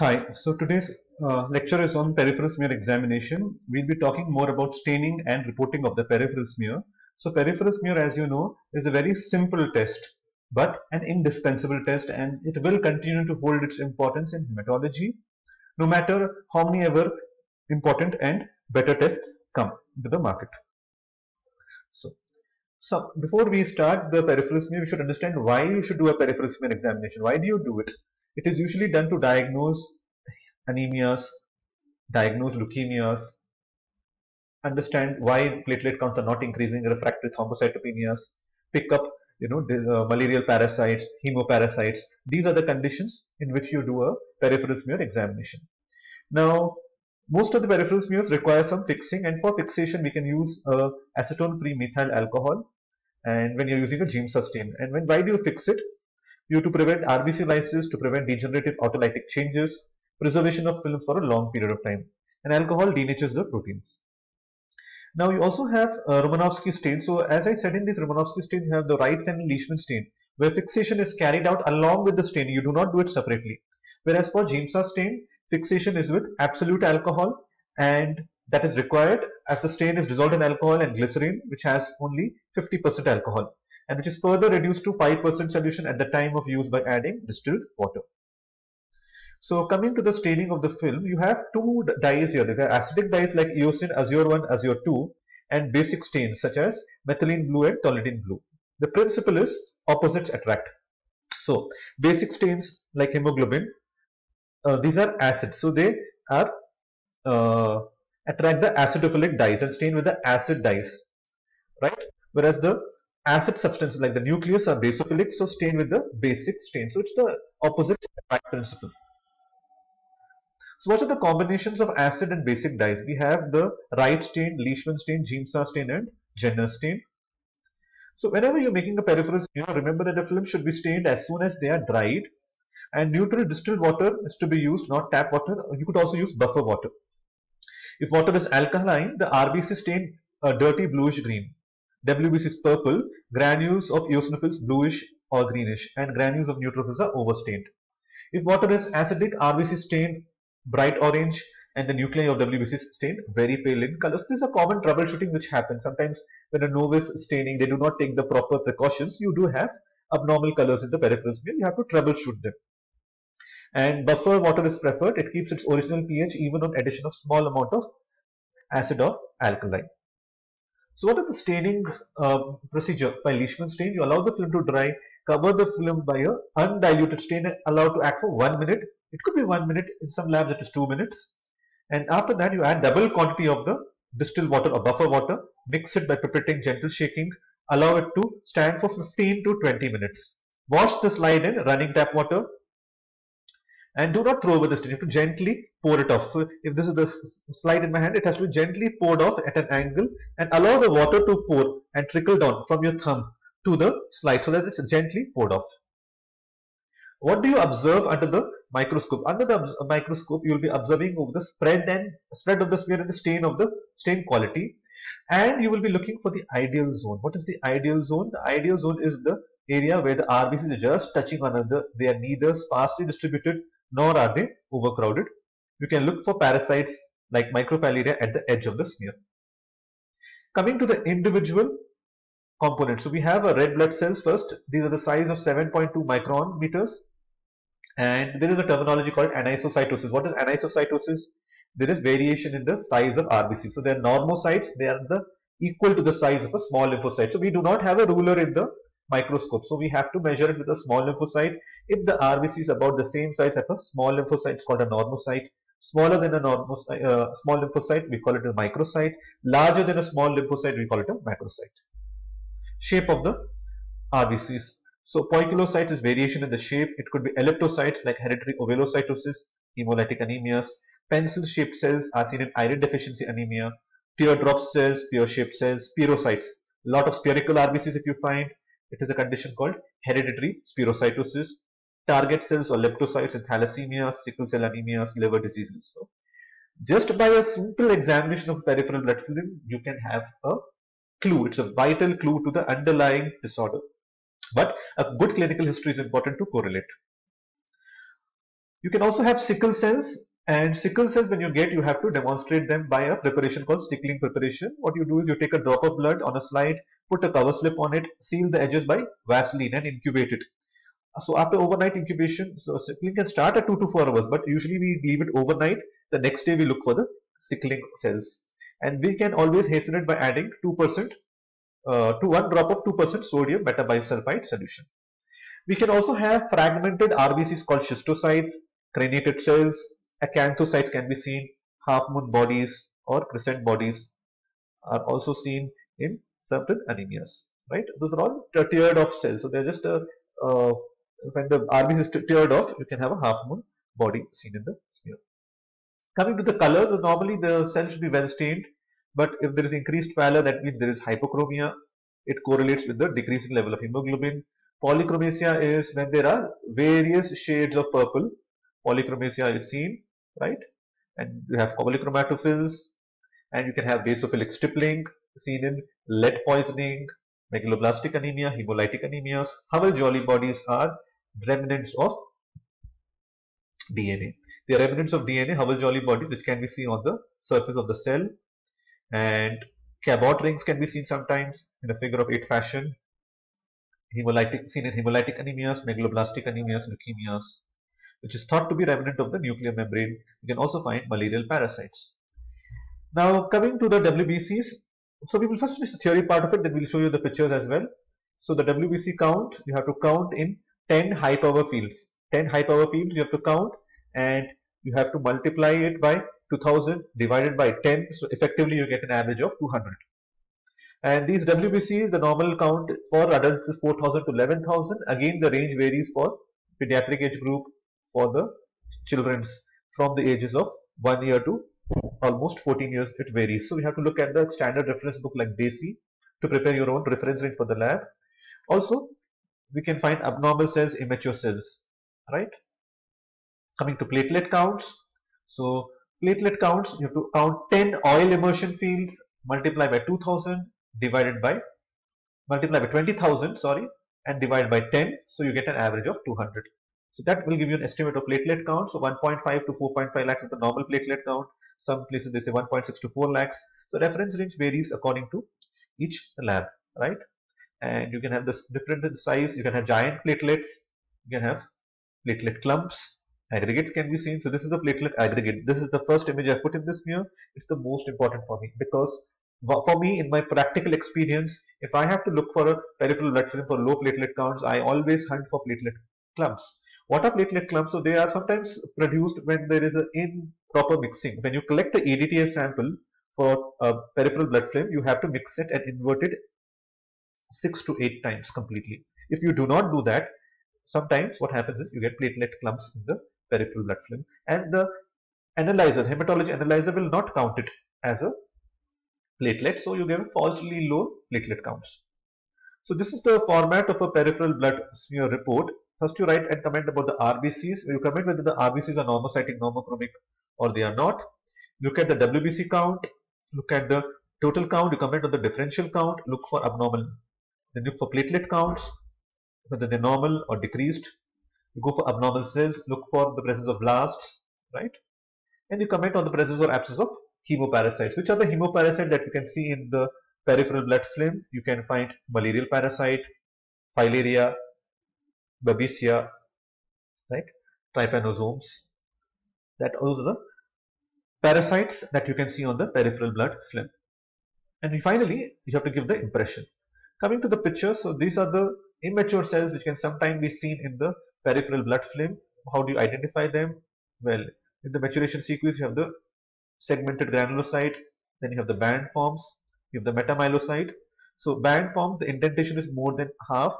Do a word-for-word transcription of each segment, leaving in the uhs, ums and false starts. Hi, so today's uh, lecture is on peripheral smear examination. We'll be talking more about staining and reporting of the peripheral smear. So peripheral smear, as you know, is a very simple test, but an indispensable test, and it will continue to hold its importance in hematology, no matter how many ever important and better tests come to the market. So, so before we start the peripheral smear, we should understand why you should do a peripheral smear examination. Why do you do it? It is usually done to diagnose anemias, diagnose leukemias, understand why platelet counts are not increasing, refractory thrombocytopenias, pick up you know uh, malarial parasites, hemoparasites. These are the conditions in which you do a peripheral smear examination. Now, most of the peripheral smears require some fixing, and for fixation we can use uh, acetone-free methyl alcohol, and when you're using a Giemsa stain. And when why do you fix it? You to prevent R B C lysis, to prevent degenerative autolytic changes, preservation of film for a long period of time, and alcohol denatures the proteins. Now you also have uh, Romanovsky stain. So as I said, in this Romanovsky stain you have the Wright's and Leishman stain, where fixation is carried out along with the stain. You do not do it separately. Whereas for Giemsa stain, fixation is with absolute alcohol, and that is required as the stain is dissolved in alcohol and glycerin, which has only fifty percent alcohol, and which is further reduced to five percent solution at the time of use by adding distilled water. So coming to the staining of the film, you have two dyes here. There are acidic dyes like eosin, azure one, azure two, and basic stains such as methylene blue and toluidine blue. The principle is opposites attract. So basic stains like hemoglobin, uh, these are acid. So they are uh, attract the acidophilic dyes and stain with the acid dyes, right? Whereas the acid substances like the nucleus are basophilic, so stain with the basic stain. So it's the opposite principle. So what are the combinations of acid and basic dyes? We have the Wright stain, Leishman stain, Giemsa stain, and Jenner stain. So whenever you're making a peripheral smear, remember that the film should be stained as soon as they are dried, and neutral distilled water is to be used, not tap water. You could also use buffer water. If water is alkaline, the R B C stain uh, dirty bluish green. W B C is purple, granules of eosinophils bluish or greenish, and granules of neutrophils are overstained. If water is acidic, R B C stained bright orange, and the nuclei of W B C stained very pale in colors. This is a common troubleshooting which happens. Sometimes when a novice is staining, they do not take the proper precautions. You do have abnormal colors in the peripheral smear. You have to troubleshoot them. And buffer water is preferred. It keeps its original pH even on addition of small amount of acid or alkaline. So what is the staining uh, procedure? By Leishman stain, you allow the film to dry, cover the film by an undiluted stain and allow it to act for one minute. It could be one minute, in some labs it is two minutes. And after that you add double quantity of the distilled water or buffer water, mix it by pipetting, gentle shaking, allow it to stand for fifteen to twenty minutes. Wash the slide in running tap water and do not throw over the stain, you have to gently pour it off. So if this is the slide in my hand, it has to be gently poured off at an angle and allow the water to pour and trickle down from your thumb to the slide so that it's gently poured off. What do you observe under the microscope? Under the microscope, you will be observing over the spread and spread of the smear and the stain of the stain quality, and you will be looking for the ideal zone. What is the ideal zone? The ideal zone is the area where the R B Cs are just touching one another. They are neither sparsely distributed nor are they overcrowded. You can look for parasites like microfilaria at the edge of the smear. Coming to the individual components, so we have a red blood cells first. These are the size of seven point two micron meters, and there is a terminology called anisocytosis. What is anisocytosis? There is variation in the size of R B C. So they are normocytes. They are the equal to the size of a small lymphocyte. So we do not have a ruler in the microscope, so we have to measure it with a small lymphocyte. If the R B C is about the same size as a small lymphocyte, it's called a normocyte. Smaller than a normocyte, uh, small lymphocyte, we call it a microcyte. Larger than a small lymphocyte, we call it a macrocyte. Shape of the R B Cs. So poikilocytes is variation in the shape. It could be elliptocytes like hereditary ovalocytosis, hemolytic anemias. Pencil-shaped cells are seen in iron deficiency anemia. Teardrop cells, pear-shaped cells, spirocytes. A lot of spherical R B Cs if you find. It is a condition called hereditary spherocytosis. Target cells or leptocytes in thalassemia, sickle cell anemias, liver diseases. So, just by a simple examination of peripheral blood film, you can have a clue. It's a vital clue to the underlying disorder. But a good clinical history is important to correlate. You can also have sickle cells, and sickle cells when you get, you have to demonstrate them by a preparation called sickling preparation. What you do is you take a drop of blood on a slide, put a cover slip on it, seal the edges by vaseline and incubate it. So after overnight incubation, so sickling can start at two to four hours, but usually we leave it overnight. The next day we look for the sickling cells, and we can always hasten it by adding two percent uh, to one drop of two percent sodium metabisulfite solution. We can also have fragmented R B Cs called schistocytes, craniated cells, acanthocytes can be seen, half moon bodies or crescent bodies are also seen in certain anemias, right? Those are all tiered off cells, so they're just a uh, when the R B C is tiered off, you can have a half moon body seen in the smear. Coming to the colors, normally the cell should be well stained, but if there is increased pallor, that means there is hypochromia. It correlates with the decreasing level of hemoglobin. Polychromasia is when there are various shades of purple. Polychromasia is seen, right? And you have polychromatophils, and you can have basophilic stippling seen in lead poisoning, megaloblastic anemia, hemolytic anemias. Howell-Jolly bodies are remnants of D N A. They are remnants of D N A, Howell-Jolly bodies, which can be seen on the surface of the cell. And Cabot rings can be seen sometimes in a figure of eight fashion. Hemolytic, seen in hemolytic anemias, megaloblastic anemias, leukemias, which is thought to be remnant of the nuclear membrane. You can also find malarial parasites. Now coming to the W B Cs. So we will first finish the theory part of it, then we will show you the pictures as well. So the W B C count, you have to count in ten high power fields. ten high power fields you have to count, and you have to multiply it by two thousand divided by ten. So effectively you get an average of two hundred. And these W B Cs, the normal count for adults is four thousand to eleven thousand. Again, the range varies for pediatric age group, for the children's from the ages of one year to almost fourteen years, it varies. So we have to look at the standard reference book like DESI to prepare your own reference range for the lab. Also, we can find abnormal cells, immature cells, right? Coming to platelet counts. So platelet counts, you have to count ten oil immersion fields, multiply by two thousand, divided by, multiply by twenty thousand, sorry, and divide by ten. So you get an average of two hundred. So that will give you an estimate of platelet count. So one point five to four point five lakhs is the normal platelet count. Some places they say one point six to four lakhs. So reference range varies according to each lab, right? And you can have this different in size. You can have giant platelets. You can have platelet clumps. Aggregates can be seen. So this is the platelet aggregate. This is the first image I put in this mirror. It's the most important for me, because for me in my practical experience, if I have to look for a peripheral blood film for low platelet counts, I always hunt for platelet clumps. What are platelet clumps? So they are sometimes produced when there is an improper mixing. When you collect the A D T S sample for a peripheral blood film, you have to mix it and invert it six to eight times completely. If you do not do that, sometimes what happens is you get platelet clumps in the peripheral blood film, and the analyzer, hematology analyzer, will not count it as a platelet, so you get falsely low platelet counts. So this is the format of a peripheral blood smear report. First, you write and comment about the R B Cs. You comment whether the R B Cs are normocytic, normochromic, or they are not. Look at the W B C count. Look at the total count. You comment on the differential count. Look for abnormal. Then look for platelet counts, whether they're normal or decreased. You go for abnormal cells. Look for the presence of blasts, right? And you comment on the presence or absence of hemoparasites. Which are the hemoparasites that you can see in the peripheral blood film? You can find malarial parasite, filaria, Babesia, right? Trypanosomes. That are the parasites that you can see on the peripheral blood film. And finally, you have to give the impression. Coming to the picture, so these are the immature cells which can sometimes be seen in the peripheral blood film. How do you identify them? Well, in the maturation sequence, you have the segmented granulocyte, then you have the band forms, you have the metamyelocyte. So band forms, the indentation is more than half,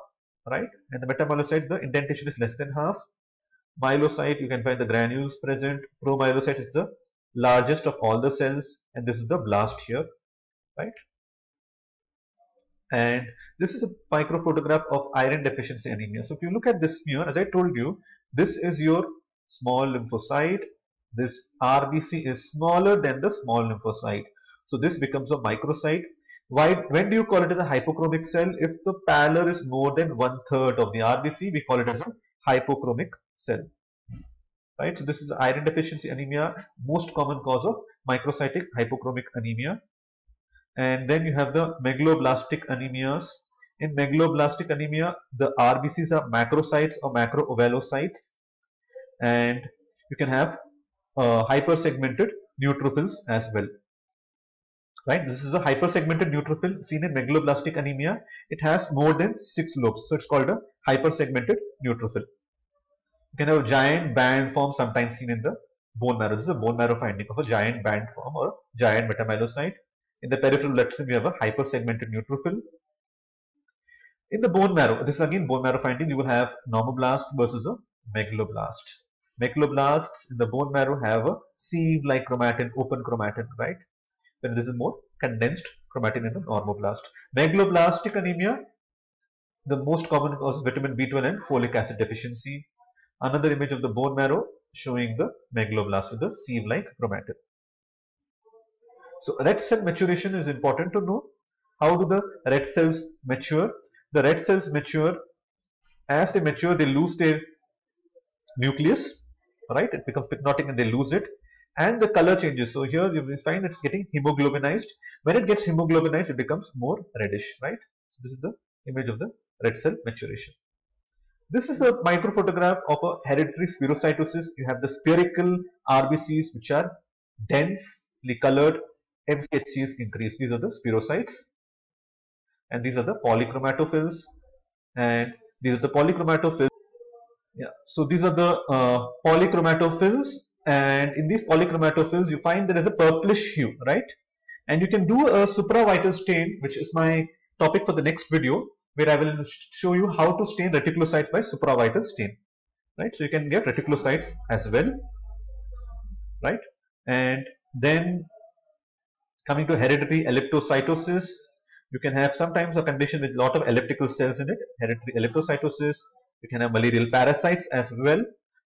right? And the metamyelocyte, the indentation is less than half. Myelocyte, you can find the granules present. Promyelocyte is the largest of all the cells, and this is the blast here, right? And this is a microphotograph of iron deficiency anemia. So if you look at this smear, as I told you, this is your small lymphocyte. This R B C is smaller than the small lymphocyte. So this becomes a microcyte. Why, when do you call it as a hypochromic cell? If the pallor is more than one third of the R B C, we call it as a hypochromic cell. right? So this is iron deficiency anemia, most common cause of microcytic hypochromic anemia. And then you have the megaloblastic anemias. In megaloblastic anemia, the R B Cs are macrocytes or macroovalocytes, and you can have uh, hypersegmented neutrophils as well, right? This is a hypersegmented neutrophil seen in megaloblastic anemia. It has more than six lobes, so it's called a hypersegmented neutrophil. You can have a giant band form sometimes seen in the bone marrow. This is a bone marrow finding of a giant band form or giant metamyelocyte. In the peripheral blood system, you have a hypersegmented neutrophil. In the bone marrow, this is again bone marrow finding, you will have normoblast versus a megaloblast. Megaloblasts in the bone marrow have a sieve-like chromatin, open chromatin, right? Then this is more condensed chromatin in a normoblast. Megaloblastic anemia, the most common cause is vitamin B twelve and folic acid deficiency. Another image of the bone marrow showing the megaloblast with the sieve-like chromatin. So red cell maturation is important to know. How do the red cells mature? The red cells mature, as they mature, they lose their nucleus, right? It becomes pyknotic and they lose it, and the color changes. So here you will find it's getting hemoglobinized. When it gets hemoglobinized, it becomes more reddish, right? So this is the image of the red cell maturation. This is a microphotograph of a hereditary spherocytosis. You have the spherical R B Cs, which are densely colored, M C H Cs increase. These are the spherocytes, and these are the polychromatophils, and these are the polychromatophils. Yeah, so these are the uh, polychromatophils, and in these polychromatophils you find there is a purplish hue, right? And you can do a supravital stain, which is my topic for the next video, where I will show you how to stain reticulocytes by supravital stain, right? So you can get reticulocytes as well, right? And then coming to hereditary elliptocytosis, you can have sometimes a condition with a lot of elliptical cells in it, hereditary elliptocytosis. You can have malarial parasites as well,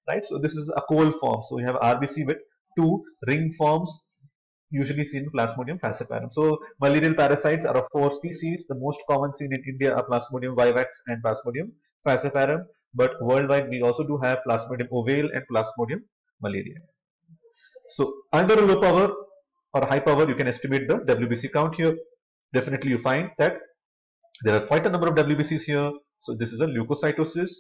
right? So this is a coal form. So you have R B C with two ring forms, usually seen in Plasmodium falciparum. So malarial parasites are of four species. The most common seen in India are Plasmodium vivax and Plasmodium falciparum. But worldwide, we also do have Plasmodium ovale and Plasmodium malariae. So under low power or high power, you can estimate the W B C count here. Definitely you find that there are quite a number of W B Cs here. So this is a leukocytosis.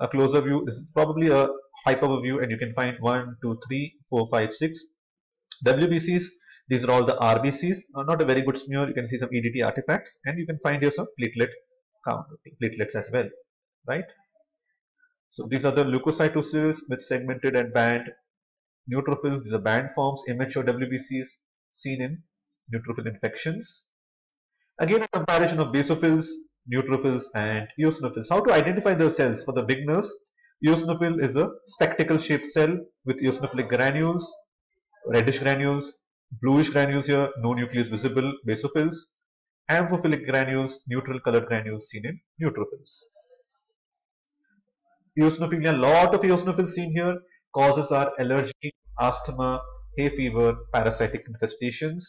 A closer view, this is probably a high power view, and you can find one, two, three, four, five, six W B Cs. These are all the R B Cs. Not a very good smear. You can see some E D T artifacts, and you can find here some platelet count, platelets as well, right? So these are the leukocytosis with segmented and band neutrophils. These are band forms, immature W B Cs seen in neutrophil infections. Again, a comparison of basophils, neutrophils, and eosinophils. How to identify those cells for the beginners? Eosinophil is a spectacle-shaped cell with eosinophilic granules, reddish granules, bluish granules here, no nucleus visible, basophils, amphiphilic granules, neutral-colored granules seen in neutrophils. Eosinophilia, lot of eosinophils seen here. Causes are allergy, asthma, hay fever, parasitic infestations,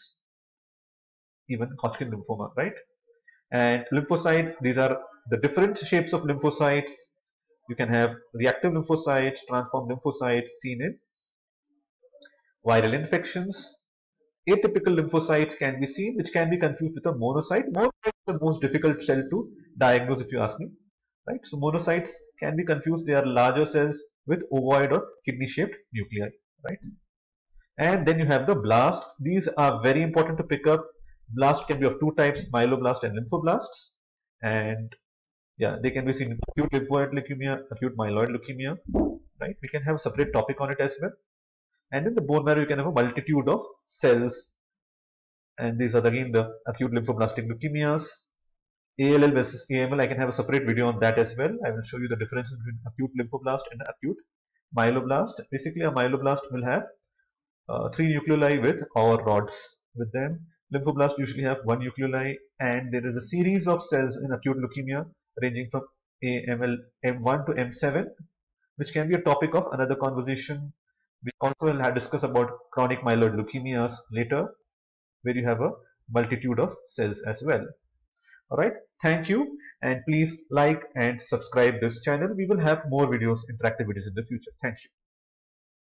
even Hodgkin lymphoma, right? And lymphocytes, these are the different shapes of lymphocytes. You can have reactive lymphocytes, transformed lymphocytes seen in viral infections. Atypical lymphocytes can be seen, which can be confused with a monocyte. Monocyte is the most difficult cell to diagnose, if you ask me, right? So monocytes can be confused. They are larger cells with ovoid or kidney-shaped nuclei, right? And then you have the blasts. These are very important to pick up. Blast can be of two types, myeloblast and lymphoblasts. And yeah, they can be seen in acute lymphoid leukemia, acute myeloid leukemia, right? We can have a separate topic on it as well. And in the bone marrow, you can have a multitude of cells. And these are again the acute lymphoblastic leukemias. A L L versus A M L, I can have a separate video on that as well. I will show you the difference between acute lymphoblast and acute myeloblast. Basically, a myeloblast will have uh, three nucleoli with or rods with them. Lymphoblasts usually have one nucleoli, and there is a series of cells in acute leukemia ranging from A M L M one to M seven, which can be a topic of another conversation. We also will discuss about chronic myeloid leukemias later, where you have a multitude of cells as well. All right, thank you, and please like and subscribe this channel. We will have more videos, interactive videos in the future. Thank you.